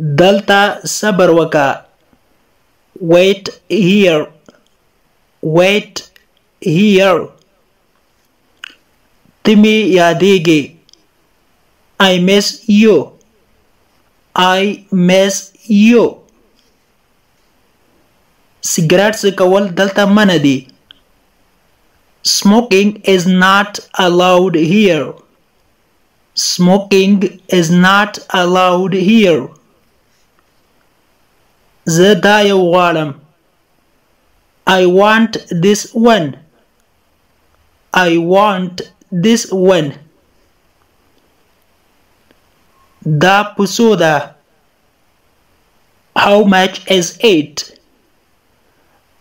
Dalta sabar waka. Wait here. Wait here. Timi yadegi. I miss you. I miss you. Cigarettes kawal dalta manadi. Smoking is not allowed here. Smoking is not allowed here. Zadaya walam. I want this one. I want this one. Da pusuda. How much is it?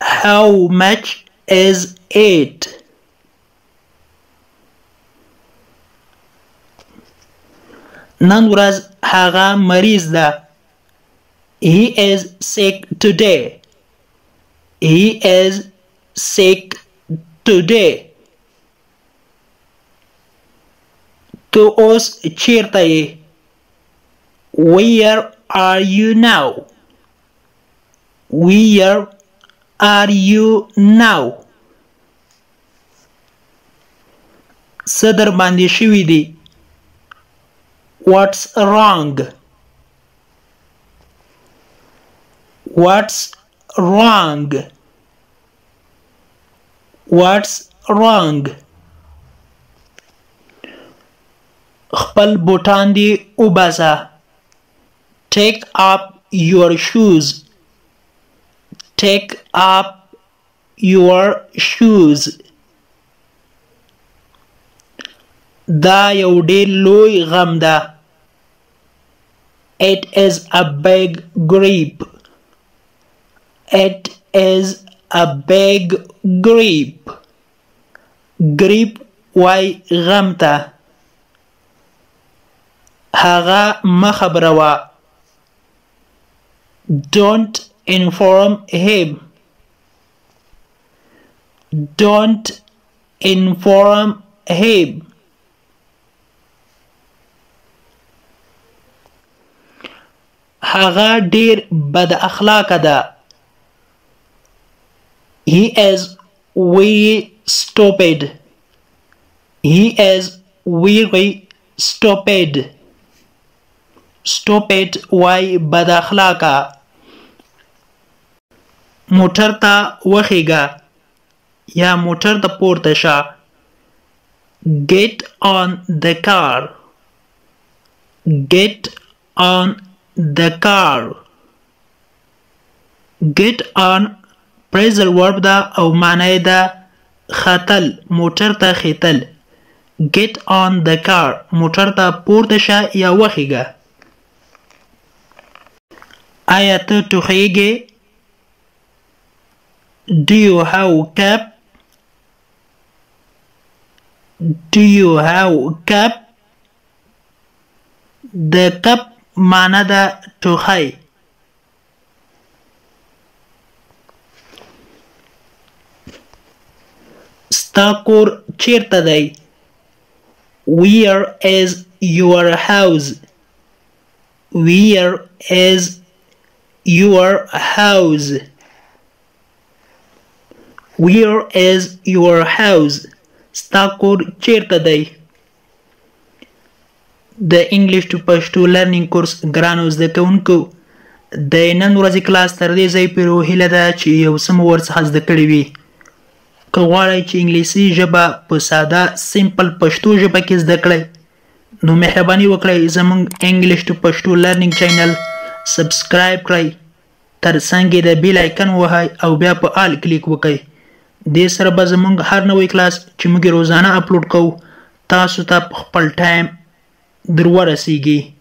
How much is it? Nanduraz haga marizda. He is sick today. He is sick today. To us chirtaye. Where are you now? Where are you now? Sadar bandi shividi. What's wrong? What's wrong? What's wrong? Khpal bootan di ubasa. Take up your shoes. Take up your shoes. Da yau de loi ghamda. It is a big grape. It is a big grape. Grape wai ghamta. Haga makhabrawa. Don't inform him. Don't inform him. Haga deer bad akhlaqada. He is very stupid. He is very stupid. Stupid why bad akhlaqa. Motarta wahiga. Ya motarta portasha. Get on the car. Get on the car. Get on prezel verb da او معنی دا خطل موټر ته خطل. Get on the car موټر ته پورته شه یا وخیګه. آیا ته ټوخیږې؟ Do you have cap? Do you have cap? The cap معنی دا ټوخی. ستا کور چیرته دی؟ Where is your house? Where is your house? Where is your house? ستا کور چیرته دی؟ د انګلیش ټو پښتو لرننګ کورس ګرانو زده کوونکو د نن ورځې کلاس تر دې ځای پورې هیله ده چې یو څه مو ورڅخه زده کړي وي. که غواړئ چې انګلیسي ژبه په ساده سمپل پښتو ژبه کې زده کړئ نو مهرباني وکړئ زموږ انګلیش ټو پښتو لرننګ چینل سبسکرایب کړئ، تر څنګ یې د بیل آیکن ووهئ او بیا په آل کلیک وکړئ. دې سره به زموږ هر نوی کلاس چې موږ یې روزانه اپلوډ کوو تاسو ته په خپل ټایم درو رسیږي.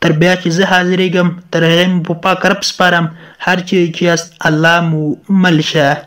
تر بیا چې زه حاضرېږم تر هغې مو په پاک رب سپارم. هر چیرې چې یاست الله مو مل شه.